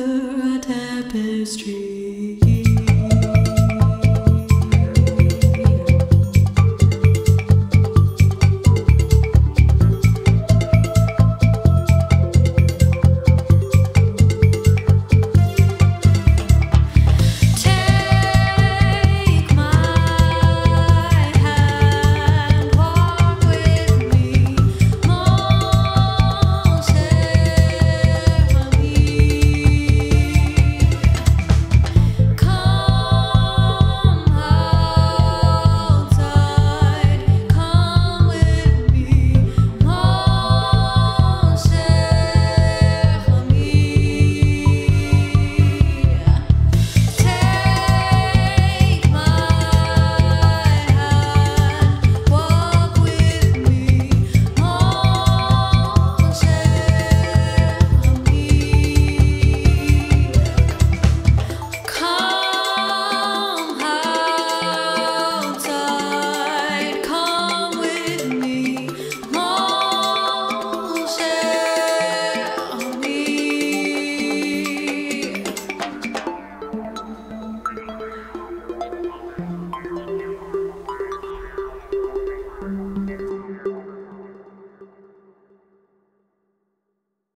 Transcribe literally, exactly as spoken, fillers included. her a tapestry.